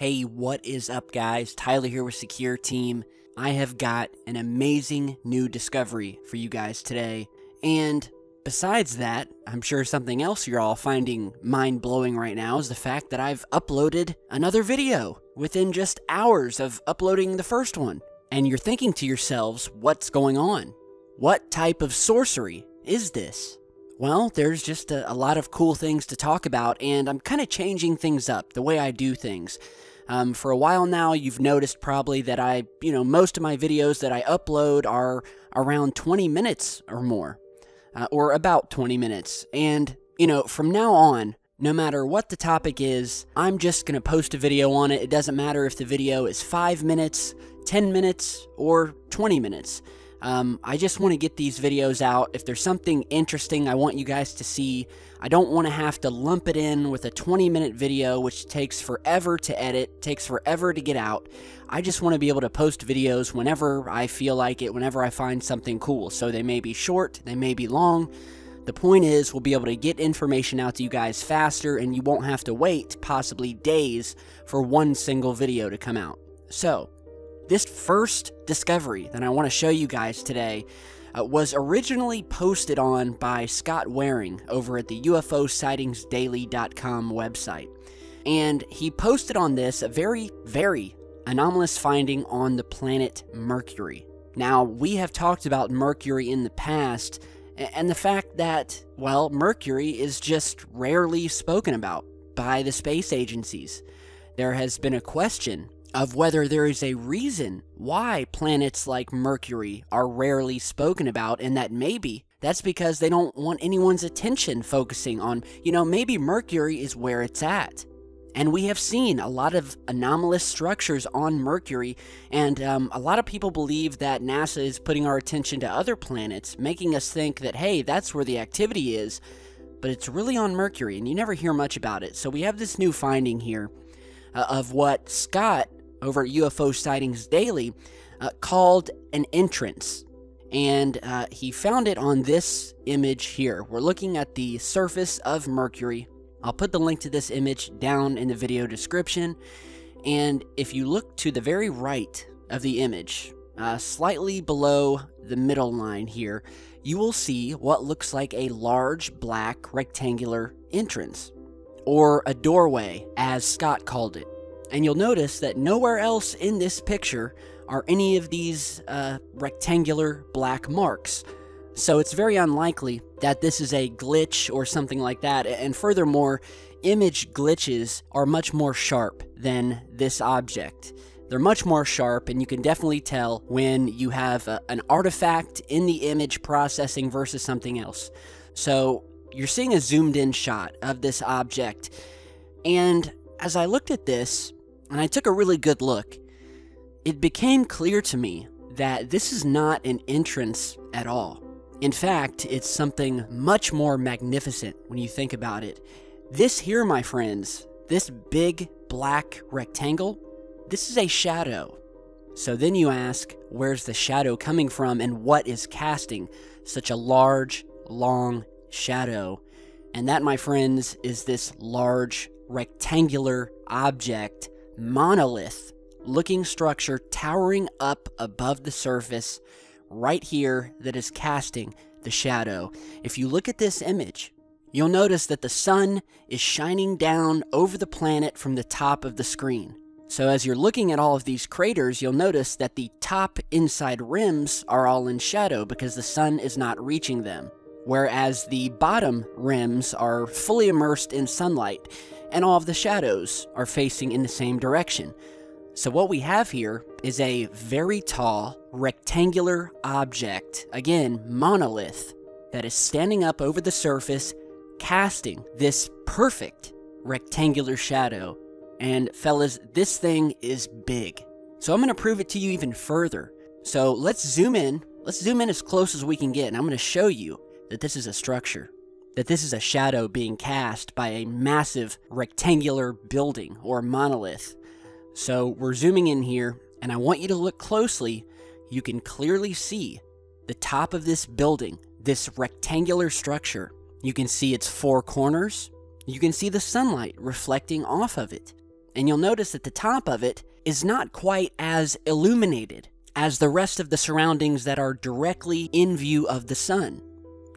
Hey, what is up, guys? Tyler here with Secure Team. I have got an amazing new discovery for you guys today. And besides that, I'm sure something else you're all finding mind-blowing right now is the fact that I've uploaded another video within just hours of uploading the first one. And you're thinking to yourselves, what's going on? What type of sorcery is this? Well, there's just a lot of cool things to talk about, and I'm kind of changing things up, the way I do things. For a while now, you've noticed probably that most of my videos that I upload are around 20 minutes or more, or about 20 minutes. And, from now on, no matter what the topic is, I'm just going to post a video on it. It doesn't matter if the video is 5 minutes, 10 minutes, or 20 minutes. I just want to get these videos out. If there's something interesting I want you guys to see, I don't want to have to lump it in with a 20-minute video, which takes forever to edit, takes forever to get out. I just want to be able to post videos whenever I feel like it, whenever I find something cool. So they may be short, they may be long. The point is, we'll be able to get information out to you guys faster, and you won't have to wait possibly days for one single video to come out. So, this first discovery that I want to show you guys today was originally posted on by Scott Waring over at the UFOsightingsdaily.com website. And he posted on this a very, very anomalous finding on the planet Mercury. Now, we have talked about Mercury in the past, and the fact that, well, Mercury is just rarely spoken about by the space agencies. There has been a question of whether there is a reason why planets like Mercury are rarely spoken about, and that maybe that's because they don't want anyone's attention focusing on, maybe Mercury is where it's at. And we have seen a lot of anomalous structures on Mercury, and a lot of people believe that NASA is putting our attention to other planets, making us think that, hey, that's where the activity is, but it's really on Mercury, and you never hear much about it. So we have this new finding here of what Scott over at UFO Sightings Daily called an entrance. And he found it on this image here. We're looking at the surface of Mercury. I'll put the link to this image down in the video description. And if you look to the very right of the image, slightly below the middle line here, you will see what looks like a large black rectangular entrance, or a doorway, as Scott called it. And you'll notice that nowhere else in this picture are any of these rectangular black marks. So it's very unlikely that this is a glitch or something like that, and furthermore, image glitches are much more sharp than this object. They're much more sharp, and you can definitely tell when you have an artifact in the image processing versus something else. So you're seeing a zoomed-in shot of this object, and as I looked at this, and I took a really good look, it became clear to me that this is not an entrance at all. In fact, it's something much more magnificent when you think about it. This here, my friends, this big black rectangle, this is a shadow. So then you ask, where's the shadow coming from, and what is casting such a large, long shadow? And that, my friends, is this large rectangular object, monolith looking structure towering up above the surface right here that is casting the shadow. If you look at this image, you'll notice that the sun is shining down over the planet from the top of the screen. So as you're looking at all of these craters, you'll notice that the top inside rims are all in shadow because the sun is not reaching them, whereas the bottom rims are fully immersed in sunlight, and all of the shadows are facing in the same direction. So what we have here is a very tall, rectangular object, again, monolith, that is standing up over the surface, casting this perfect rectangular shadow. And fellas, this thing is big. So I'm going to prove it to you even further. So let's zoom in. Let's zoom in as close as we can get, and I'm going to show you that this is a structure, that this is a shadow being cast by a massive rectangular building or monolith. So we're zooming in here, and I want you to look closely. You can clearly see the top of this building, this rectangular structure. You can see its four corners. You can see the sunlight reflecting off of it. and you'll notice that the top of it is not quite as illuminated as the rest of the surroundings that are directly in view of the sun,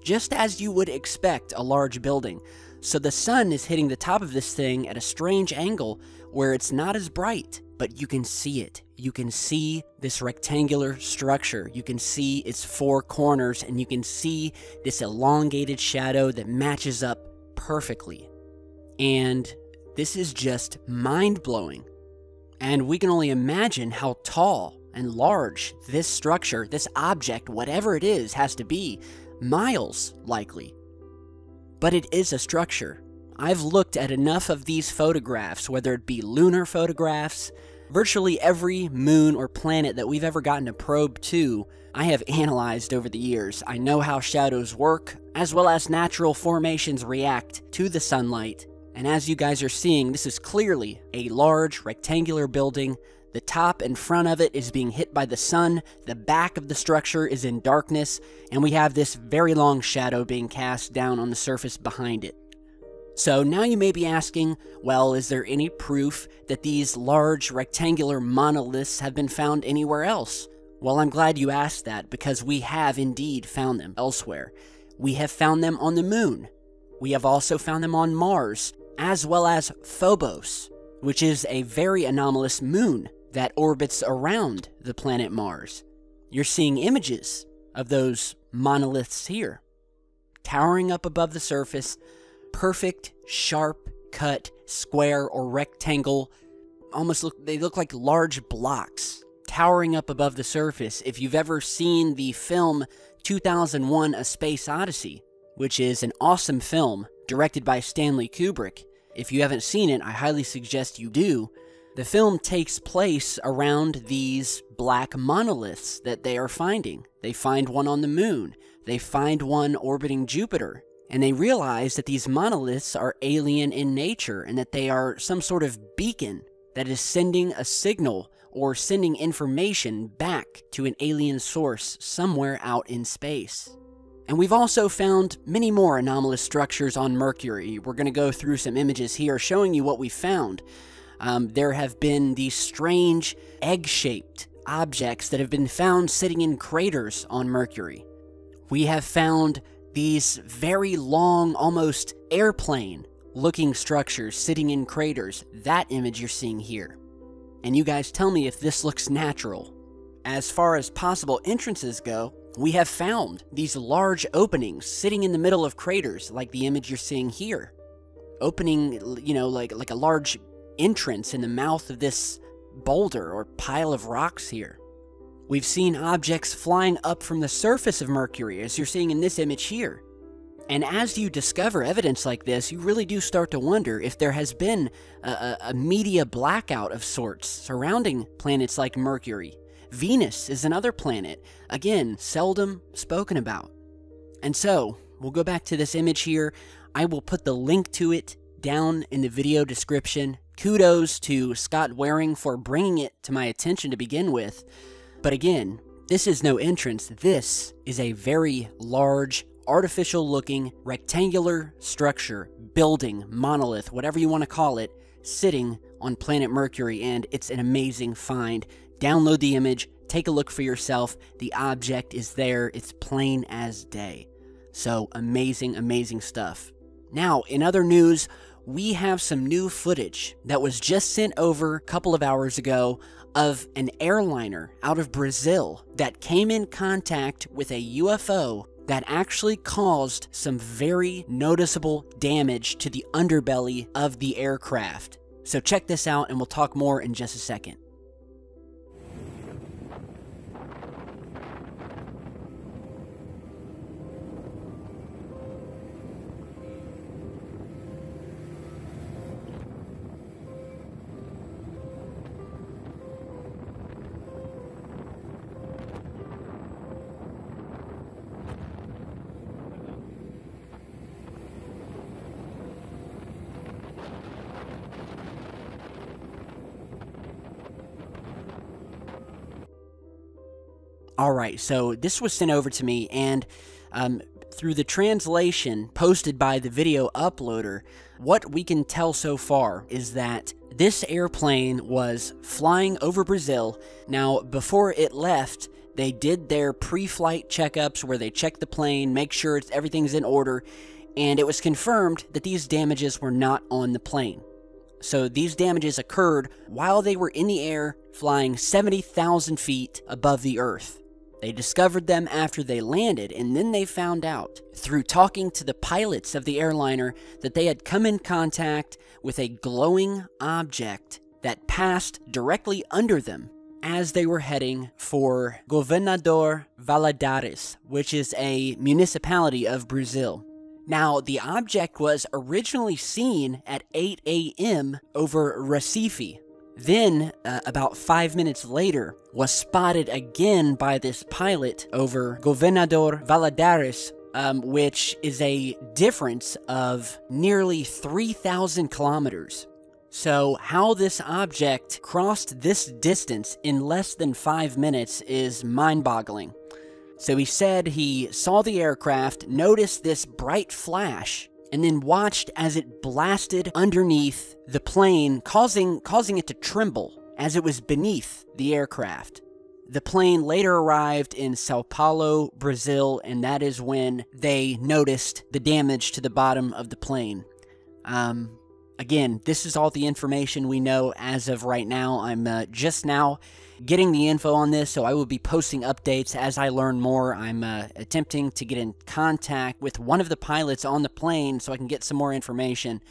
just as you would expect a large building. So the sun is hitting the top of this thing at a strange angle where it's not as bright, but you can see it. You can see this rectangular structure. You can see its four corners, and you can see this elongated shadow that matches up perfectly. And this is just mind-blowing. And we can only imagine how tall and large this structure, this object, whatever it is, has to be. Miles, likely. But it is a structure. I've looked at enough of these photographs, whether it be lunar photographs, virtually every moon or planet that we've ever gotten a probe to, I have analyzed over the years. I know how shadows work, as well as natural formations react to the sunlight. And as you guys are seeing, this is clearly a large rectangular building. The top and front of it is being hit by the sun, the back of the structure is in darkness, and we have this very long shadow being cast down on the surface behind it. So now you may be asking, well, is there any proof that these large rectangular monoliths have been found anywhere else? Well, I'm glad you asked that, because we have indeed found them elsewhere. We have found them on the moon. We have also found them on Mars, as well as Phobos, which is a very anomalous moon that orbits around the planet Mars. You're seeing images of those monoliths here, towering up above the surface, perfect, sharp, cut, square or rectangle, almost they look like large blocks towering up above the surface. If you've ever seen the film 2001: A Space Odyssey, which is an awesome film directed by Stanley Kubrick, if you haven't seen it, I highly suggest you do. The film takes place around these black monoliths that they are finding. They find one on the moon, they find one orbiting Jupiter, and they realize that these monoliths are alien in nature and that they are some sort of beacon that is sending a signal or sending information back to an alien source somewhere out in space. And we've also found many more anomalous structures on Mercury. We're going to go through some images here showing you what we found. There have been these strange egg-shaped objects that have been found sitting in craters on Mercury. We have found these very long, almost airplane-looking structures sitting in craters, that image you're seeing here. And you guys tell me if this looks natural. As far as possible entrances go, we have found these large openings sitting in the middle of craters, like the image you're seeing here. Opening, you know, like a large entrance in the mouth of this boulder or pile of rocks here. We've seen objects flying up from the surface of Mercury, as you're seeing in this image here. And as you discover evidence like this, you really do start to wonder if there has been a media blackout of sorts surrounding planets like Mercury. Venus is another planet, again, seldom spoken about. And so, we'll go back to this image here. I will put the link to it down in the video description. Kudos to Scott Waring for bringing it to my attention to begin with. But again, this is no entrance. This is a very large, artificial-looking, rectangular structure, building, monolith, whatever you want to call it, sitting on planet Mercury, and it's an amazing find. Download the image, take a look for yourself. The object is there. It's plain as day. So amazing, amazing stuff. Now, in other news, we have some new footage that was just sent over a couple of hours ago of an airliner out of Brazil that came in contact with a UFO that actually caused some very noticeable damage to the underbelly of the aircraft. So check this out, and we'll talk more in just a second. Alright, so this was sent over to me, and through the translation posted by the video uploader, what we can tell so far is that this airplane was flying over Brazil. Now, before it left, they did their pre-flight checkups where they check the plane, make sure everything's in order, and it was confirmed that these damages were not on the plane. So these damages occurred while they were in the air, flying 70,000 feet above the earth. They discovered them after they landed, and then they found out through talking to the pilots of the airliner that they had come in contact with a glowing object that passed directly under them as they were heading for Governador Valadares, which is a municipality of Brazil. Now, the object was originally seen at 8 a.m. over Recife. Then, about 5 minutes later, was spotted again by this pilot over Governador Valadares, which is a difference of nearly 3,000 kilometers. So how this object crossed this distance in less than 5 minutes is mind-boggling. So he said he saw the aircraft, noticed this bright flash, and then watched as it blasted underneath the plane, causing it to tremble as it was beneath the aircraft. The plane later arrived in Sao Paulo, Brazil, and that is when they noticed the damage to the bottom of the plane. Again, this is all the information we know as of right now. I'm just now getting the info on this, so I will be posting updates as I learn more. I'm attempting to get in contact with one of the pilots on the plane so I can get some more information.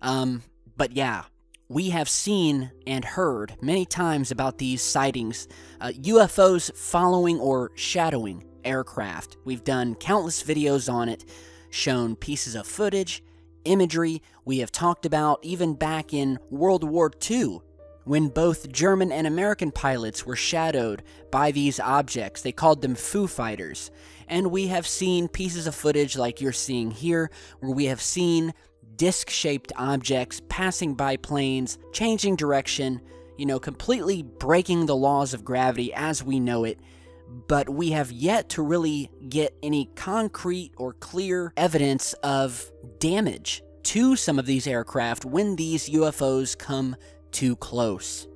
But yeah, we have seen and heard many times about these sightings. UFOs following or shadowing aircraft. We've done countless videos on it, shown pieces of footage, imagery. We have talked about even back in World War II when both German and American pilots were shadowed by these objects. They called them Foo Fighters. And we have seen pieces of footage like you're seeing here where we have seen disc-shaped objects passing by planes, changing direction, you know, completely breaking the laws of gravity as we know it. But we have yet to really get any concrete or clear evidence of damage to some of these aircraft when these UFOs come too close.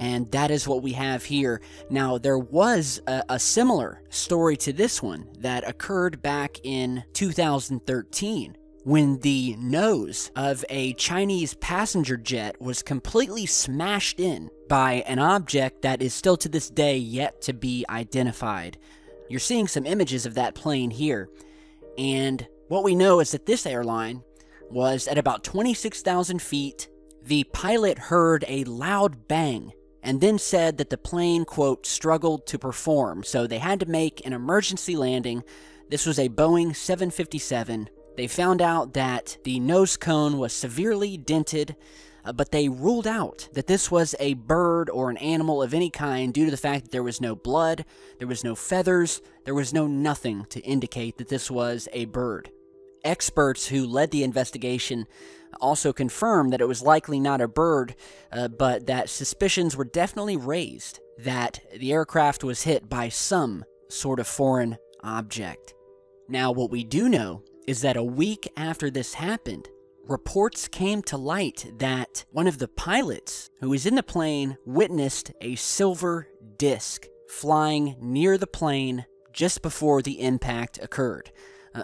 And that is what we have here. Now, there was a similar story to this one that occurred back in 2013 when the nose of a Chinese passenger jet was completely smashed in by an object that is still to this day yet to be identified. You're seeing some images of that plane here, and what we know is that this airline was at about 26,000 feet. The pilot heard a loud bang and then said that the plane, quote, struggled to perform, so they had to make an emergency landing. This was a Boeing 757. They found out that the nose cone was severely dented, but they ruled out that this was a bird or an animal of any kind due to the fact that there was no blood, there was no feathers, there was no nothing to indicate that this was a bird. Experts who led the investigation also confirmed that it was likely not a bird, but that suspicions were definitely raised that the aircraft was hit by some sort of foreign object. Now, what we do know is that a week after this happened, reports came to light that one of the pilots who was in the plane witnessed a silver disc flying near the plane just before the impact occurred.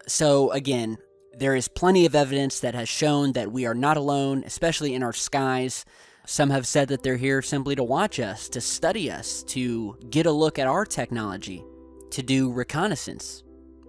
So again, there is plenty of evidence that has shown that we are not alone, especially in our skies. Some have said that they're here simply to watch us, to study us, to get a look at our technology, to do reconnaissance.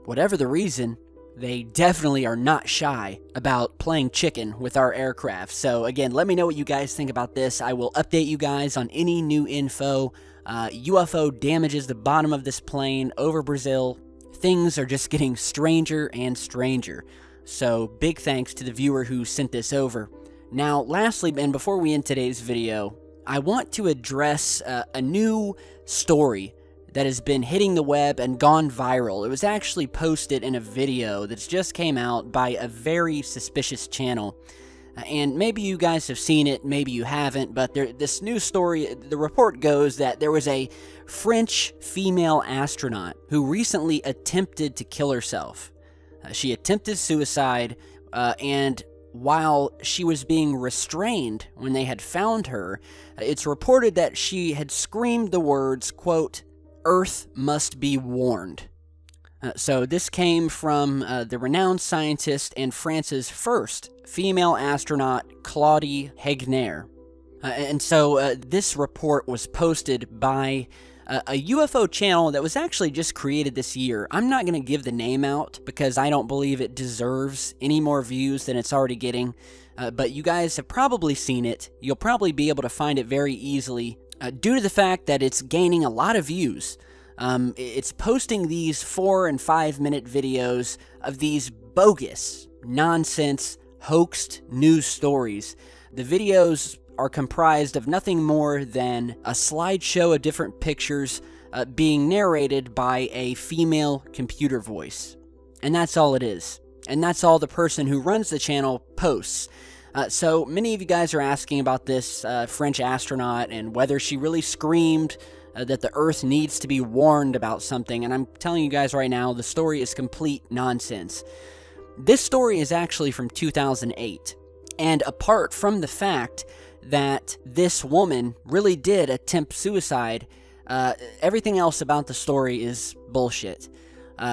Whatever the reason, they definitely are not shy about playing chicken with our aircraft. So again, let me know what you guys think about this. I will update you guys on any new info. UFO damages the bottom of this plane over Brazil. Things are just getting stranger and stranger. So big thanks to the viewer who sent this over. Now, lastly, and before we end today's video, I want to address a new story that has been hitting the web and gone viral. It was actually posted in a video that just came out by a very suspicious channel. And maybe you guys have seen it, maybe you haven't, but this new story, the report goes that there was a French female astronaut who recently attempted to kill herself. She attempted suicide, and while she was being restrained when they had found her, it's reported that she had screamed the words, quote, "Earth must be warned." So this came from the renowned scientist and France's first female astronaut, Claudie Haigneré. And so this report was posted by a UFO channel that was actually just created this year. I'm not going to give the name out because I don't believe it deserves any more views than it's already getting, but you guys have probably seen it. You'll probably be able to find it very easily due to the fact that it's gaining a lot of views. It's posting these 4- and 5-minute videos of these bogus, nonsense, hoaxed news stories. The videos are comprised of nothing more than a slideshow of different pictures being narrated by a female computer voice. And that's all it is. And that's all the person who runs the channel posts. So many of you guys are asking about this French astronaut and whether she really screamed that the Earth needs to be warned about something. And I'm telling you guys right now, the story is complete nonsense. This story is actually from 2008. And apart from the fact that this woman really did attempt suicide, everything else about the story is bullshit.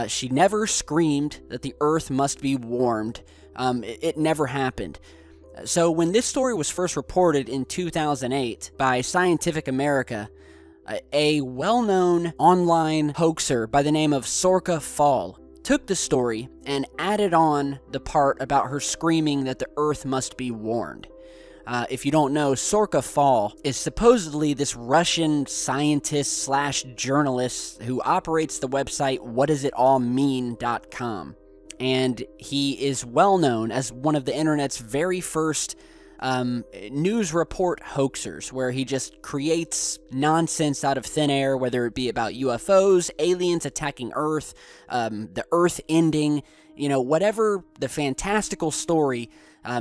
She never screamed that the Earth must be warned. It never happened. So when this story was first reported in 2008 by Scientific America, a well-known online hoaxer by the name of Sorcha Faal took the story and added on the part about her screaming that the Earth must be warned. If you don't know, Sorcha Faal is supposedly this Russian scientist / journalist who operates the website whatdoesitallmean.com. And he is well known as one of the internet's very first news report hoaxers, where he just creates nonsense out of thin air, whether it be about UFOs, aliens attacking Earth, the Earth ending, you know, whatever the fantastical story.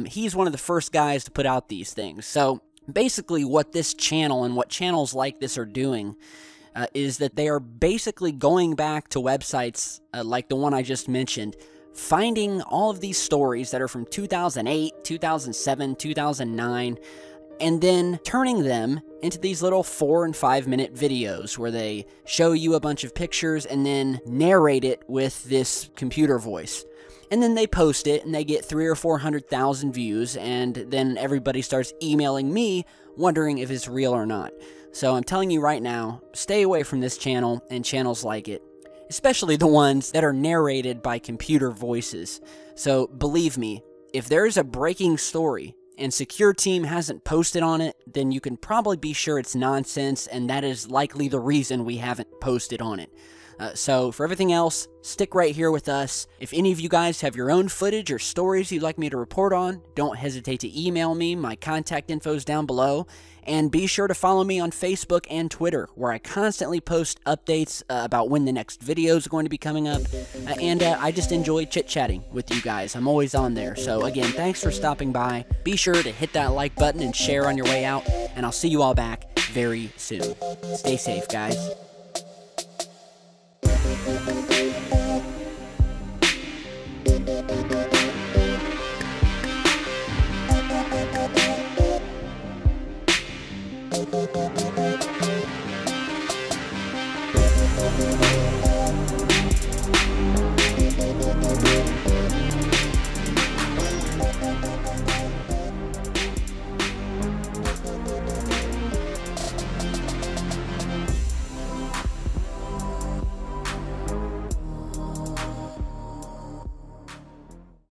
He's one of the first guys to put out these things. So basically what this channel and what channels like this are doing is that they are basically going back to websites like the one I just mentioned, finding all of these stories that are from 2008, 2007, 2009, and then turning them into these little 4- and 5-minute videos where they show you a bunch of pictures and then narrate it with this computer voice. And then they post it, and they get 300,000 or 400,000 views, and then everybody starts emailing me, wondering if it's real or not. So I'm telling you right now, stay away from this channel and channels like it, especially the ones that are narrated by computer voices. So believe me, if there is a breaking story and Secure Team hasn't posted on it, then you can probably be sure it's nonsense, and that is likely the reason we haven't posted on it. So for everything else, stick right here with us. If any of you guys have your own footage or stories you'd like me to report on, don't hesitate to email me. My contact info is down below. And be sure to follow me on Facebook and Twitter, where I constantly post updates about when the next video is going to be coming up. I just enjoy chit-chatting with you guys. I'm always on there. So again, thanks for stopping by. Be sure to hit that like button and share on your way out. And I'll see you all back very soon. Stay safe, guys.